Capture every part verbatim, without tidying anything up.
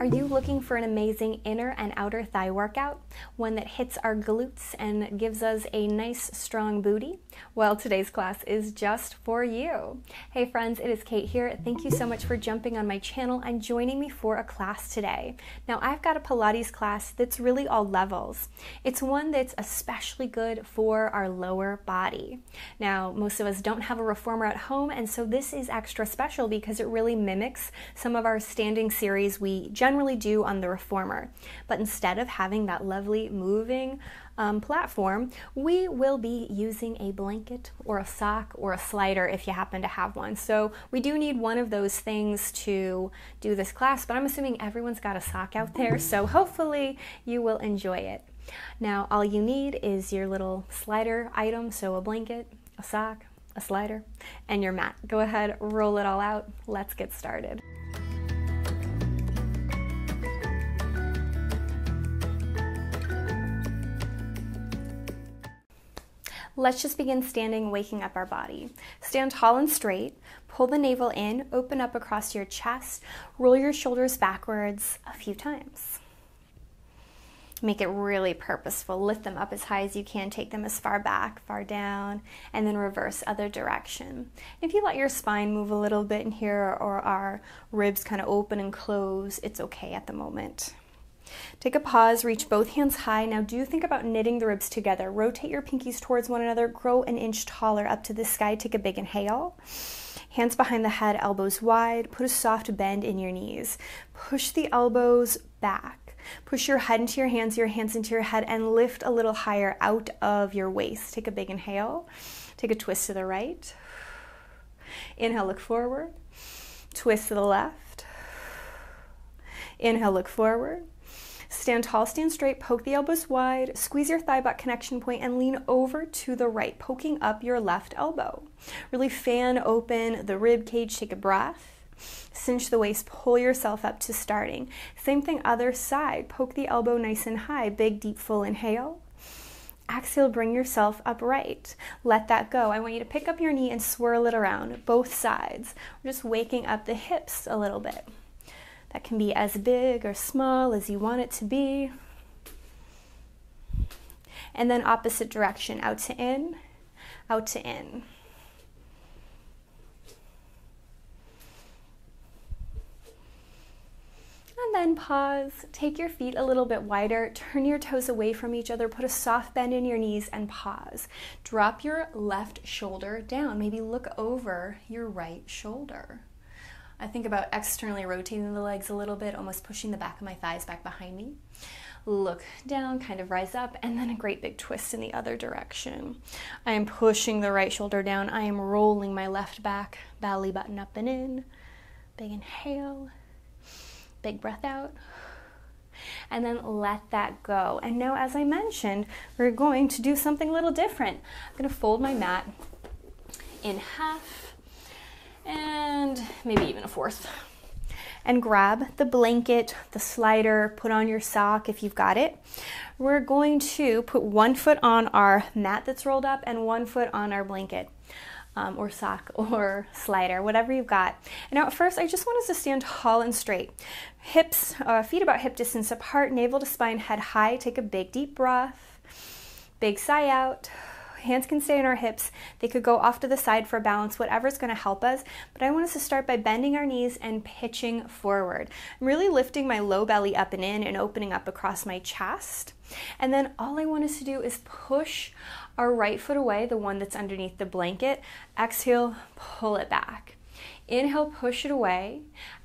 Are you looking for an amazing inner and outer thigh workout? One that hits our glutes and gives us a nice strong booty? Well, today's class is just for you. Hey friends, it is Kate here. Thank you so much for jumping on my channel and joining me for a class today. Now I've got a Pilates class that's really all levels. It's one that's especially good for our lower body. Now most of us don't have a reformer at home, and so this is extra special because it really mimics some of our standing series we generally do on the reformer. But instead of having that lovely moving um, platform, we will be using a blanket or a sock or a slider if you happen to have one. So we do need one of those things to do this class, but I'm assuming everyone's got a sock out there, so hopefully you will enjoy it. Now all you need is your little slider item, so a blanket, a sock, a slider, and your mat. Go ahead, roll it all out. Let's get started. Let's just begin standing, waking up our body. Stand tall and straight, pull the navel in, open up across your chest, roll your shoulders backwards a few times. Make it really purposeful. Lift them up as high as you can. Take them as far back, far down, and then reverse other direction. If you let your spine move a little bit in here, or our ribs kind of open and close, it's okay at the moment. Take a pause, reach both hands high. Now do think about knitting the ribs together. Rotate your pinkies towards one another. Grow an inch taller up to the sky. Take a big inhale. Hands behind the head, elbows wide. Put a soft bend in your knees. Push the elbows back. Push your head into your hands, your hands into your head, and lift a little higher out of your waist. Take a big inhale. Take a twist to the right. Inhale, look forward. Twist to the left. Inhale, look forward. Stand tall, stand straight, poke the elbows wide, squeeze your thigh butt connection point, and lean over to the right, poking up your left elbow. Really fan open the rib cage, take a breath. Cinch the waist, pull yourself up to starting. Same thing, other side. Poke the elbow nice and high. Big, deep, full inhale. Exhale, bring yourself upright. Let that go. I want you to pick up your knee and swirl it around, both sides. We're just waking up the hips a little bit. That can be as big or small as you want it to be. And then opposite direction, out to in, out to in. Then pause, take your feet a little bit wider, turn your toes away from each other, put a soft bend in your knees, and pause. Drop your left shoulder down, maybe look over your right shoulder. I think about externally rotating the legs a little bit, almost pushing the back of my thighs back behind me. Look down, kind of rise up, and then a great big twist in the other direction. I am pushing the right shoulder down, I am rolling my left back, belly button up and in, big inhale. Big breath out, and then let that go. And now, as I mentioned, we're going to do something a little different. I'm gonna fold my mat in half, and maybe even a fourth, and grab the blanket, the slider, put on your sock if you've got it. We're going to put one foot on our mat that's rolled up and one foot on our blanket. Um, or sock or slider, whatever you've got. And now at first, I just want us to stand tall and straight. Hips, uh, feet about hip distance apart, navel to spine, head high. Take a big deep breath, big sigh out. Hands can stay on our hips. They could go off to the side for balance, whatever's gonna help us. But I want us to start by bending our knees and pitching forward. I'm really lifting my low belly up and in and opening up across my chest. And then all I want us to do is push our right foot away, the one that's underneath the blanket. Exhale, pull it back. Inhale, push it away.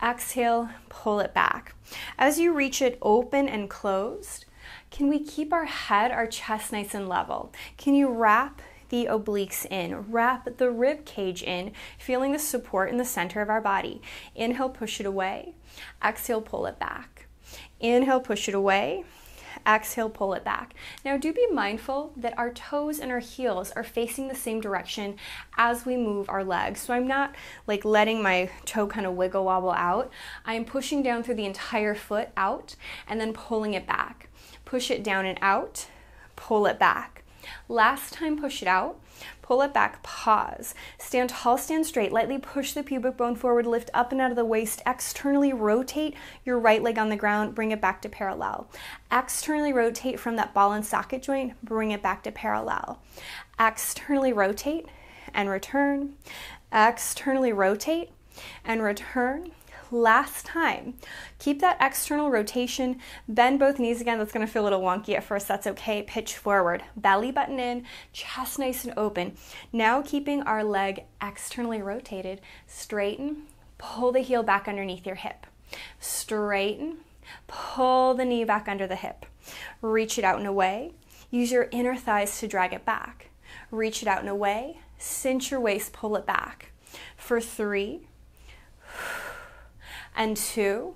Exhale, pull it back. As you reach it open and closed, can we keep our head, our chest nice and level? Can you wrap the obliques in? Wrap the rib cage in, feeling the support in the center of our body. Inhale, push it away. Exhale, pull it back. Inhale, push it away. Exhale, pull it back. Now do be mindful that our toes and our heels are facing the same direction as we move our legs. So I'm not like letting my toe kind of wiggle wobble out. I'm pushing down through the entire foot out and then pulling it back. Push it down and out, pull it back. Last time, push it out, Pull it back, pause. Stand tall, stand straight. Lightly push the pubic bone forward, lift up and out of the waist. Externally rotate your right leg on the ground, bring it back to parallel. Externally rotate from that ball and socket joint, bring it back to parallel. Externally rotate and return. Externally rotate and return. Last time, keep that external rotation, bend both knees again. That's going to feel a little wonky at first. That's okay. Pitch forward, belly button in, chest nice and open. Now keeping our leg externally rotated, straighten, pull the heel back underneath your hip. Straighten, pull the knee back under the hip. Reach it out and away. Use your inner thighs to drag it back. Reach it out and away. Cinch your waist, pull it back. For three, and two,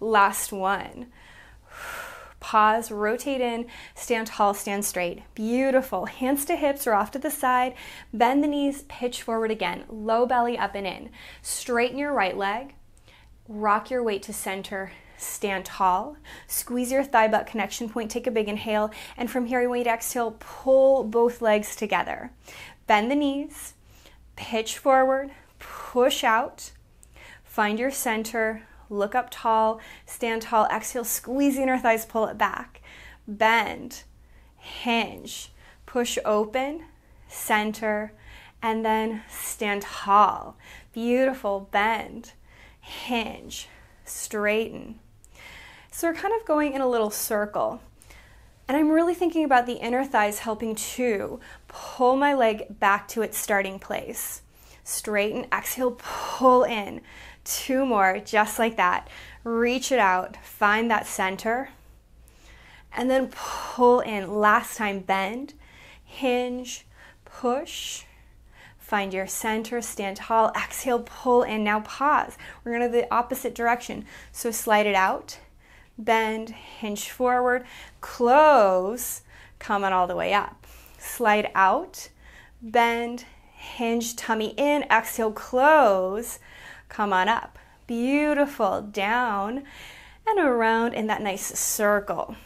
last one. Pause, rotate in, stand tall, stand straight. Beautiful, hands to hips or off to the side. Bend the knees, pitch forward again. Low belly up and in. Straighten your right leg, rock your weight to center, stand tall. Squeeze your thigh butt connection point, take a big inhale, and from here, I want you to exhale, pull both legs together. Bend the knees, pitch forward, push out. Find your center, look up tall, stand tall, exhale, squeeze inner thighs, pull it back. Bend, hinge, push open, center, and then stand tall. Beautiful, bend, hinge, straighten. So we're kind of going in a little circle. And I'm really thinking about the inner thighs helping to pull my leg back to its starting place. Straighten, exhale, pull in. Two more, just like that. Reach it out, find that center, and then pull in. Last time, bend, hinge, push, find your center, stand tall, exhale, pull in. Now pause. We're going to the opposite direction. So slide it out, bend, hinge forward, close, come on all the way up. Slide out, bend, hinge, tummy in, exhale, close, come on up. Beautiful, down and around in that nice circle.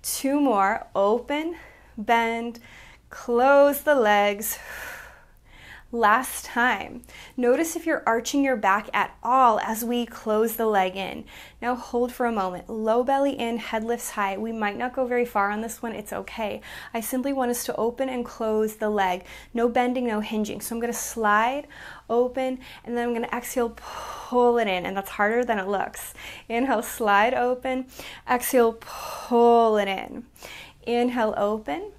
Two more, open, bend, close the legs. Last time, notice if you're arching your back at all as we close the leg in. Now hold for a moment, low belly in, head lifts high. We might not go very far on this one, it's okay. I simply want us to open and close the leg. No bending, no hinging. So I'm gonna slide, open, and then I'm gonna exhale, pull it in, and that's harder than it looks. Inhale, slide open, exhale, pull it in. Inhale, open,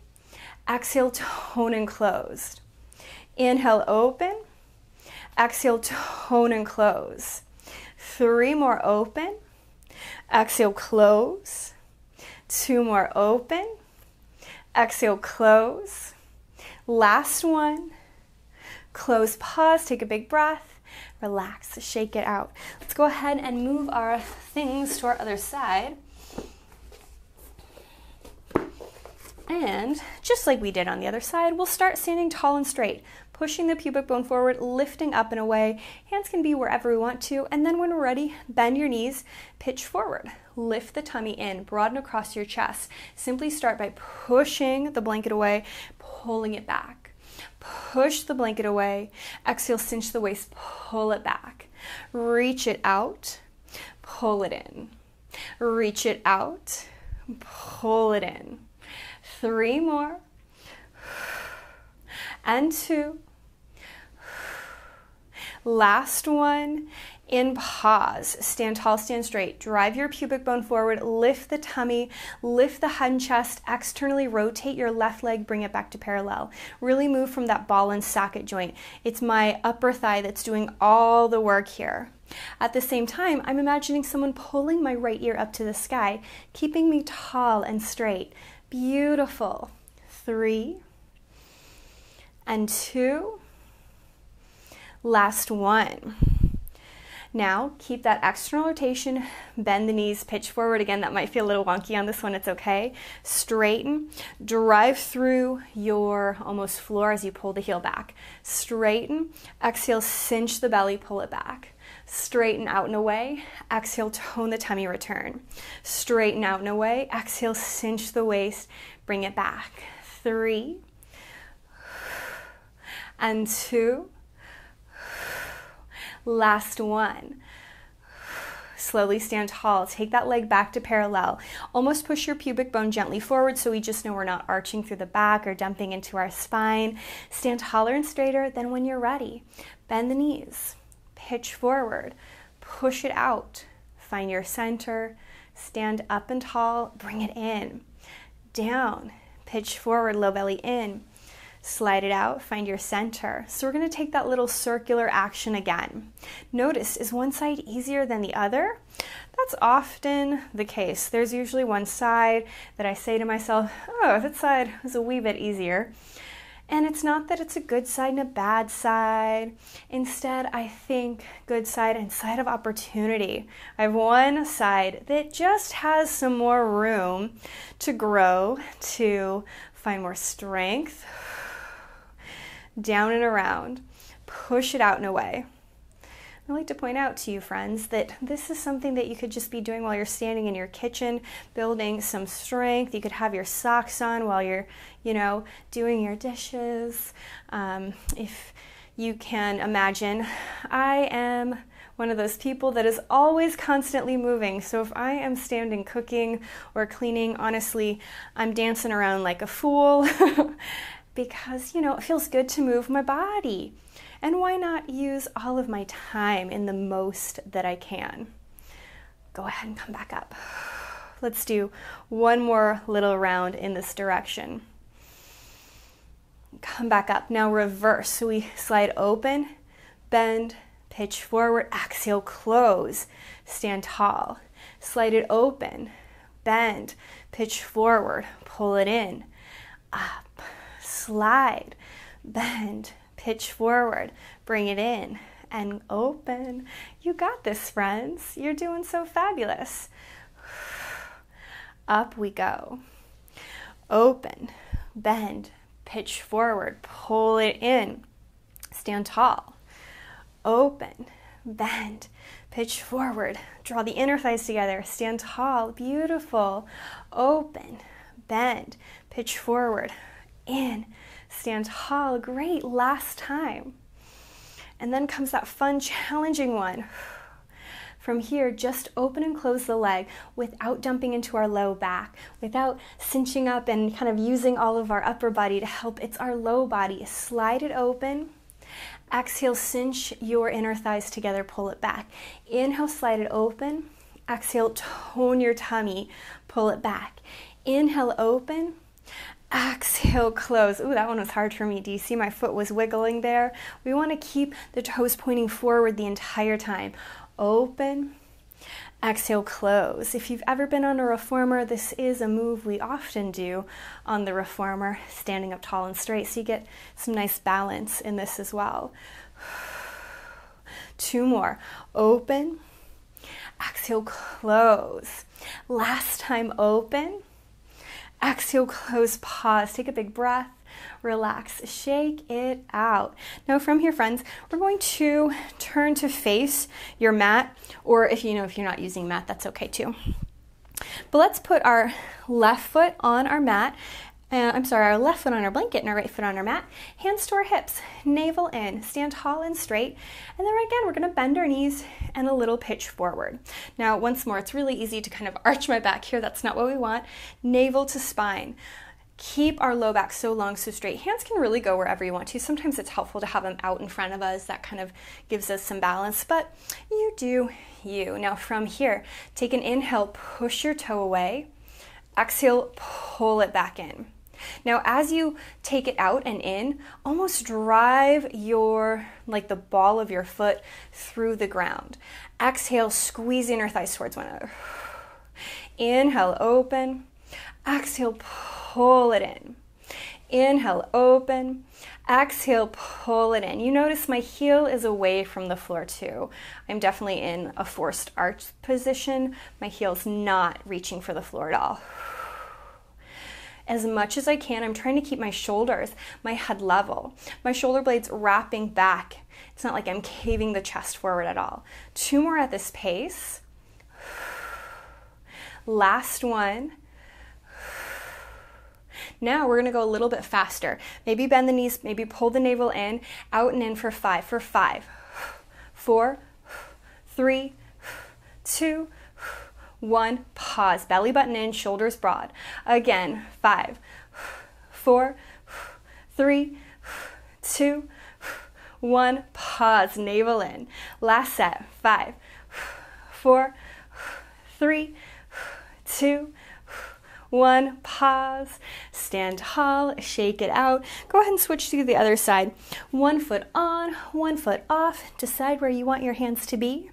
exhale, tone and closed. Inhale, open, exhale, tone and close. Three more, open, exhale, close. Two more, open, exhale, close. Last one, close, pause, take a big breath, relax, shake it out. Let's go ahead and move our things to our other side. And just like we did on the other side, we'll start standing tall and straight, pushing the pubic bone forward, lifting up and away. Hands can be wherever we want to. And then when we're ready, bend your knees, pitch forward, lift the tummy in, broaden across your chest. Simply start by pushing the blanket away, pulling it back. Push the blanket away. Exhale, cinch the waist, pull it back. Reach it out, pull it in. Reach it out, pull it in. Three more, and two. Last one, in pause. Stand tall, stand straight. Drive your pubic bone forward, lift the tummy, lift the head and chest, externally rotate your left leg, bring it back to parallel. Really move from that ball and socket joint. It's my upper thigh that's doing all the work here. At the same time, I'm imagining someone pulling my right ear up to the sky, keeping me tall and straight. Beautiful. Three and two. Last one. Now keep that external rotation, bend the knees, pitch forward. Again, that might feel a little wonky on this one, it's okay. Straighten, drive through your almost floor as you pull the heel back. Straighten, exhale, cinch the belly, pull it back. Straighten out and away, exhale, tone the tummy, return. Straighten out and away, exhale, cinch the waist, bring it back. three, and two, last one. Slowly stand tall, take that leg back to parallel. Almost push your pubic bone gently forward so we just know we're not arching through the back or dumping into our spine. Stand taller and straighter, then when you're ready, bend the knees, pitch forward, push it out, find your center, stand up and tall, bring it in, down, pitch forward, low belly in, slide it out, find your center. So we're going to take that little circular action again. Notice, is one side easier than the other? That's often the case. There's usually one side that I say to myself, oh, that side was a wee bit easier. And it's not that it's a good side and a bad side. Instead, I think good side and side of opportunity. I have one side that just has some more room to grow, to find more strength. Down and around, push it out and away. I'd like to point out to you, friends, that this is something that you could just be doing while you're standing in your kitchen, building some strength. You could have your socks on while you're, you know, doing your dishes. Um, if you can imagine, I am one of those people that is always constantly moving. So if I am standing cooking or cleaning, honestly, I'm dancing around like a fool. Because, you know, it feels good to move my body. And why not use all of my time in the most that I can? Go ahead and come back up. Let's do one more little round in this direction. Come back up. Now reverse. So we slide open, bend, pitch forward, exhale, close, stand tall. Slide it open, bend, pitch forward, pull it in, up. Slide, bend, pitch forward, bring it in, and open. You got this, friends. You're doing so fabulous. Up we go. Open, bend, pitch forward, pull it in, stand tall. Open, bend, pitch forward, draw the inner thighs together, stand tall, beautiful. Open, bend, pitch forward, in, stand tall, great, last time. And then comes that fun, challenging one. From here, just open and close the leg without dumping into our low back, without cinching up and kind of using all of our upper body to help. It's our low body. Slide it open. Exhale, cinch your inner thighs together, pull it back. Inhale, slide it open. Exhale, tone your tummy, pull it back. Inhale, open. Exhale, close. Ooh, that one was hard for me. Do you see my foot was wiggling there? We want to keep the toes pointing forward the entire time. Open, exhale, close. If you've ever been on a reformer, this is a move we often do on the reformer, standing up tall and straight, so you get some nice balance in this as well. Two more. Open, exhale, close. Last time, open. Exhale, close, pause, take a big breath, relax, shake it out. Now from here, friends, we're going to turn to face your mat, or if you know, if you're not using mat, that's okay too. But let's put our left foot on our mat, uh, I'm sorry, our left foot on our blanket and our right foot on our mat, hands to our hips, navel in, stand tall and straight, and then again, we're gonna bend our knees and a little pitch forward. Now, once more, it's really easy to kind of arch my back here. That's not what we want. Navel to spine. Keep our low back so long, so straight. Hands can really go wherever you want to. Sometimes it's helpful to have them out in front of us. That kind of gives us some balance, but you do you. Now from here, take an inhale, push your toe away. Exhale, pull it back in. Now, as you take it out and in, almost drive your, like the ball of your foot through the ground. Exhale, squeeze inner thighs towards one another. Inhale, open. Exhale, pull it in. Inhale, open. Exhale, pull it in. You notice my heel is away from the floor too. I'm definitely in a forced arch position. My heel's not reaching for the floor at all. As much as I can, I'm trying to keep my shoulders, my head level, my shoulder blades wrapping back. It's not like I'm caving the chest forward at all. Two more at this pace. Last one. Now we're gonna go a little bit faster. Maybe bend the knees, maybe pull the navel in, out and in for five, for five, four, three, two, one, pause. Belly button in, shoulders broad. Again, five, four, three, two, one, pause, navel in. Last set, five, four, three, two, one, pause, stand tall, shake it out. Go ahead and switch to the other side. One foot on, one foot off. Decide where you want your hands to be.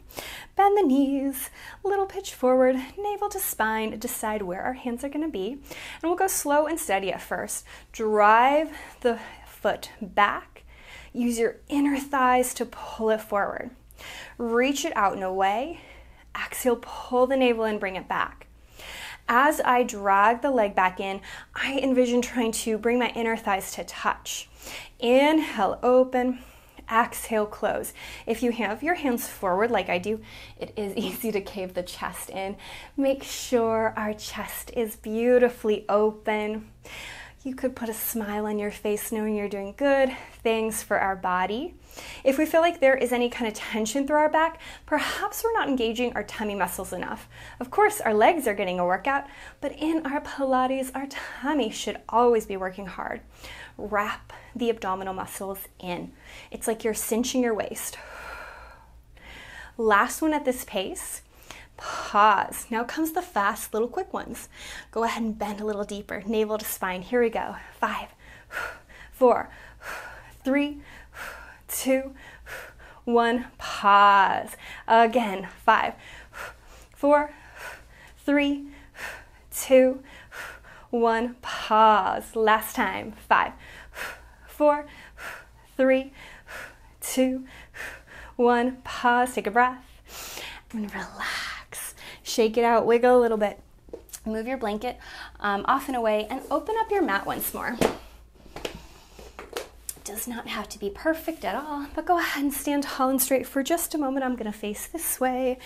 Bend the knees, little pitch forward, navel to spine. Decide where our hands are gonna be. And we'll go slow and steady at first. Drive the foot back. Use your inner thighs to pull it forward. Reach it out and away. Exhale, pull the navel in, bring it back. As I drag the leg back in, I envision trying to bring my inner thighs to touch. Inhale, open. Exhale, close. If you have your hands forward like I do, it is easy to cave the chest in. Make sure our chest is beautifully open. You could put a smile on your face knowing you're doing good things for our body. If we feel like there is any kind of tension through our back, perhaps we're not engaging our tummy muscles enough. Of course, our legs are getting a workout, but in our Pilates, our tummy should always be working hard. Wrap the abdominal muscles in. It's like you're cinching your waist. Last one at this pace. Pause. Now comes the fast little quick ones. Go ahead and bend a little deeper, navel to spine. Here we go. Five, four, three, two, one, pause. Again, five, four, three, two, one, pause. Last time, five, four, three, two, one, pause. Take a breath and relax. Shake it out, wiggle a little bit. Move your blanket um, off and away and open up your mat once more. Does not have to be perfect at all, but go ahead and stand tall and straight for just a moment. I'm gonna face this way.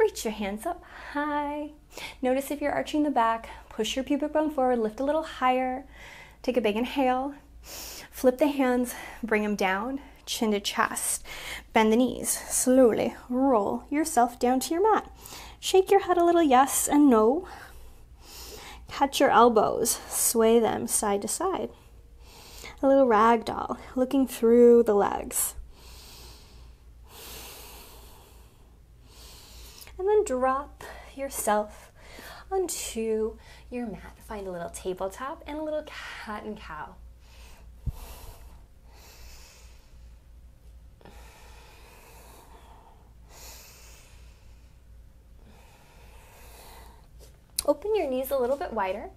Reach your hands up high. Notice if you're arching the back, push your pubic bone forward, lift a little higher. Take a big inhale. Flip the hands, bring them down, chin to chest. Bend the knees, slowly roll yourself down to your mat. Shake your head a little yes and no. Catch your elbows, sway them side to side. A little ragdoll, looking through the legs. And then drop yourself onto your mat. Find a little tabletop and a little cat and cow. Open your knees a little bit wider,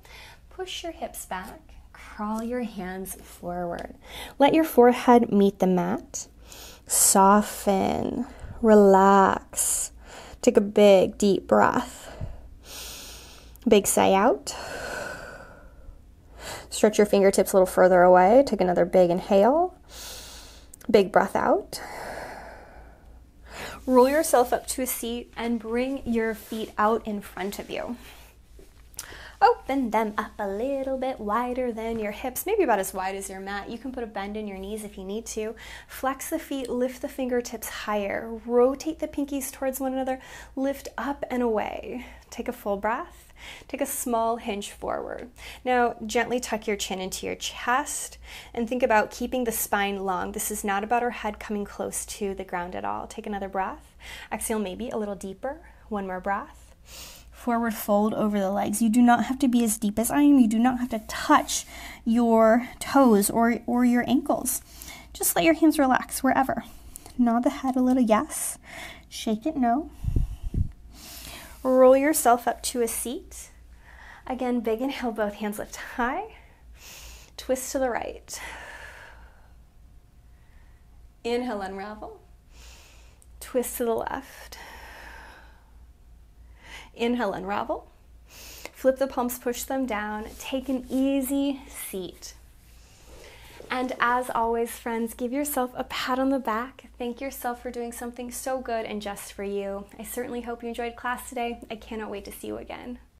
push your hips back, crawl your hands forward. Let your forehead meet the mat, soften, relax. Take a big, deep breath. Big sigh out. Stretch your fingertips a little further away, take another big inhale. Big breath out. Roll yourself up to a seat and bring your feet out in front of you. Open them up a little bit wider than your hips, maybe about as wide as your mat. You can put a bend in your knees if you need to. Flex the feet, lift the fingertips higher. Rotate the pinkies towards one another. Lift up and away. Take a full breath. Take a small hinge forward. Now, gently tuck your chin into your chest and think about keeping the spine long. This is not about our head coming close to the ground at all. Take another breath. Exhale, maybe a little deeper. One more breath. Forward fold over the legs. You do not have to be as deep as I am. You do not have to touch your toes or, or your ankles. Just let your hands relax wherever. Nod the head a little yes. Shake it no. Roll yourself up to a seat. Again, big inhale, both hands lift high. Twist to the right. Inhale, unravel. Twist to the left. Inhale, unravel. Flip the palms, push them down. Take an easy seat. And as always, friends, give yourself a pat on the back. Thank yourself for doing something so good and just for you. I certainly hope you enjoyed class today. I cannot wait to see you again.